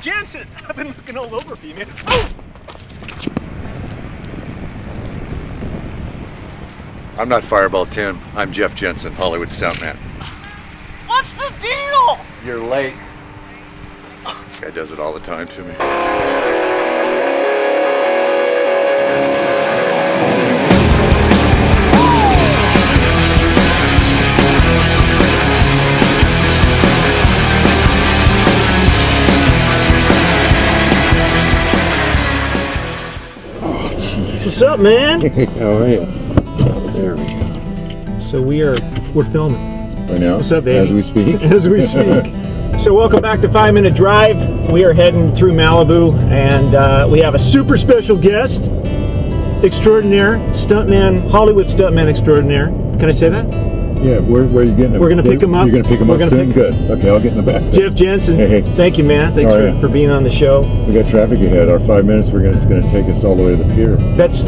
Jensen! I've been looking all over for you, man. Oh! I'm not Fireball Tim. I'm Jeff Jensen, Hollywood stuntman. What's the deal? You're late. This guy does it all the time to me. What's up, man? All right. There we go. So we're filming. Right now? What's up, baby? As we speak. As we speak. So welcome back to 5 Minute Drive. We are heading through Malibu, and we have a super special guest. Extraordinaire. Stuntman. Hollywood stuntman extraordinaire. Can I say that? Yeah. Where are you getting them? We're going to pick him up. You're going to pick him up soon? Good. Okay, I'll get in the back. Jeff Jensen. Hey, hey. Thank you, man. Thanks for being on the show. We got traffic ahead. Our 5 minutes, it's going to take us all the way to the pier.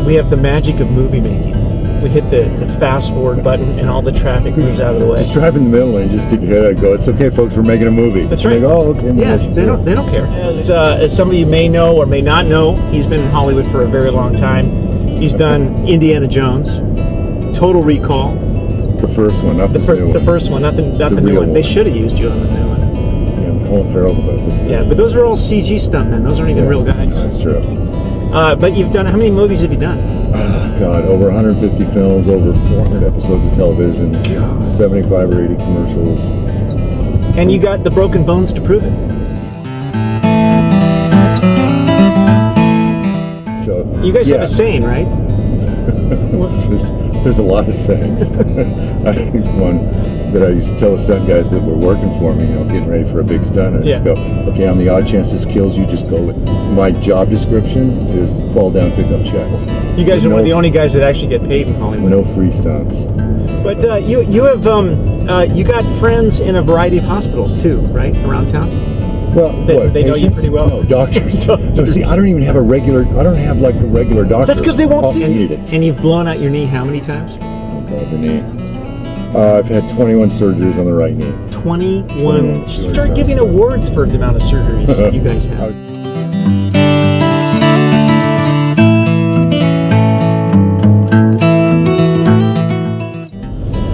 We have the magic of movie making. We hit the fast forward button and all the traffic moves out of the way. Just drive in the middle and just stick your head out and go, it's okay, folks, we're making a movie. That's right. They go, oh, okay, yeah, they don't care. As some of you may know or may not know, he's been in Hollywood for a very long time. He's done Indiana Jones, Total Recall. The first one, not the new one. The first one, not the new one. They should have used you on the new one. Yeah, I'm calling Farrell's about this. Yeah, but those are all CG stuntmen. Those aren't even real guys. No, that's true. But you've done, how many movies have you done? Oh, God, over 150 films, over 400 episodes of television, 75 or 80 commercials. And you got the broken bones to prove it. So, you guys have a saying, right? There's a lot of sayings. I think one that I used to tell the stunt guys that were working for me, you know, getting ready for a big stunt, and just go, okay, on the odd chance this kills you, just go with my job description is fall down, pick up check. You guys are one of the only guys that actually get paid in Hollywood. No free stunts. But you have you got friends in a variety of hospitals too, right, around town? Well, they know you pretty well. No, doctors. So see, I don't even have a regular. I don't have like a regular doctor. That's because they won't see you. And you've blown out your knee how many times? Oh God, the knee. I've had 21 surgeries on the right knee. 21. You should start giving awards for the amount of surgeries that you guys have.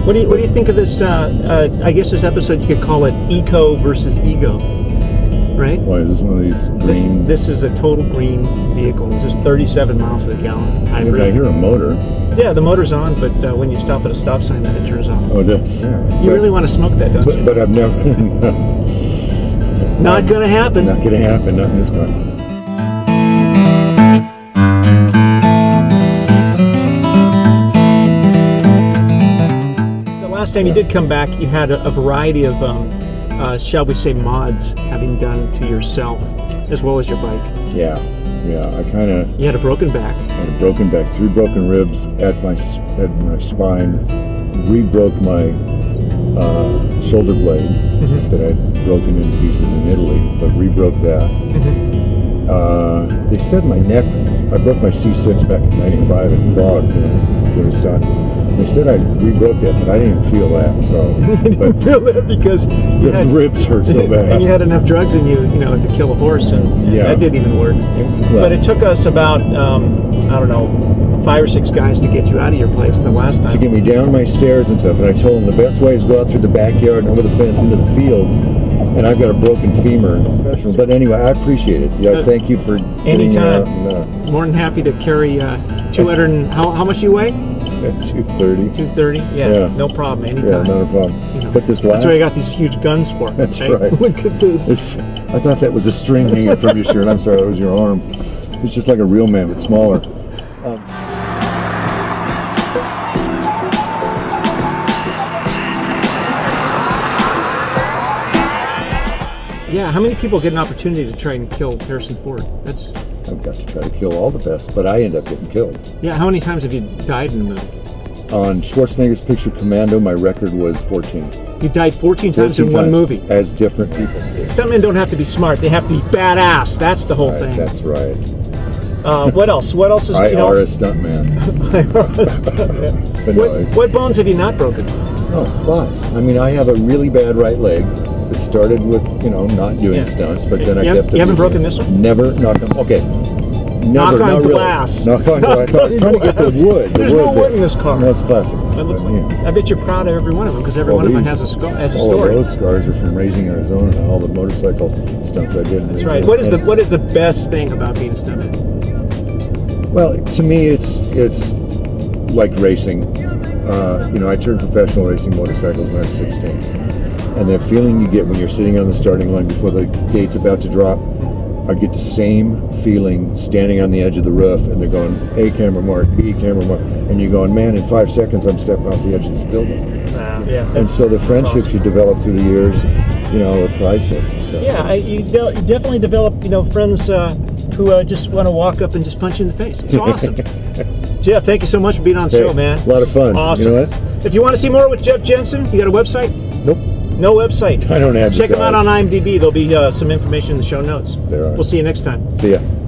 What do you think of this? I guess this episode you could call it Eco versus Ego. Right? Why is this one of these green? This is a total green vehicle. It's just 37 miles to the gallon. I hear a motor. Yeah, the motor's on, but when you stop at a stop sign, then it turns off. Oh, it does. Yeah. You really want to smoke that, don't you? But I've never. Not gonna happen. Not gonna happen. Not in this car. The last time you did come back, you had a variety of. Shall we say mods having done to yourself as well as your bike? Yeah. You had a broken back. I had a broken back, 3 broken ribs at my spine, re-broke my shoulder blade that I'd broken into pieces in Italy, but re-broke that. They said my neck, I broke my C6 back in '95 in Prague during a stunt. They said I re-broke that, but I didn't feel that. So I didn't feel that because the ribs hurt so bad. And you had enough drugs in you, you know, to kill a horse, and that didn't even work. But it took us about I don't know, 5 or 6 guys to get you out of your place the last time. To get me down my stairs and stuff. And I told them the best way is go out through the backyard and over the fence into the field. And I've got a broken femur. But anyway, I appreciate it. Yeah, thank you for getting out. More than happy to carry 200. And how much do you weigh? At 230. 230? Yeah, no problem. Anytime. Yeah, not a problem. You know, but that's where I got these huge guns for. That's right. Look at this. I thought that was a string hanging from your shirt. I'm sorry, that was your arm. It's just like a real man, but smaller. Yeah, how many people get an opportunity to try and kill Harrison Ford? I've got to try to kill all the best, but I end up getting killed. Yeah, how many times have you died in the movie? On Schwarzenegger's picture Commando, my record was 14. You died 14 times in one movie? As different people. Stuntmen don't have to be smart, they have to be badass. That's the whole thing. That's right. What else? What else is, you know... I are a stuntman. What bones have you not broken? Oh, lots. I mean, I have a really bad right leg. It started with, you know, not doing stunts, but then I kept... You haven't broken this one? Never. Knock on... Okay. Never, knock on glass. Really. Knock on glass. I was trying to get the wood. There's no wood in this car. No, it's plastic. That looks like... I bet you're proud of every one of them, because every one of them has a story. All of those scars are from Raising Arizona and all the motorcycle stunts I did. That's right. What is the best thing about being a stuntman? Well, to me, it's like racing. You know, I turned professional racing motorcycles when I was 16. And that feeling you get when you're sitting on the starting line before the gate's about to drop, I get the same feeling standing on the edge of the roof, and they're going, A camera mark, B camera mark, and you're going, man, in 5 seconds I'm stepping off the edge of this building. And so the friendships you develop through the years, you know, are priceless. And stuff. Yeah, you definitely develop, you know, friends who just want to walk up and just punch you in the face. It's awesome. Jeff, thank you so much for being on the show, man. A lot of fun. Awesome. You know what? If you want to see more with Jeff Jensen, you got a website? Nope. No website. I don't have. Check them out on IMDb. There'll be some information in the show notes. There are. We'll see you next time. See ya.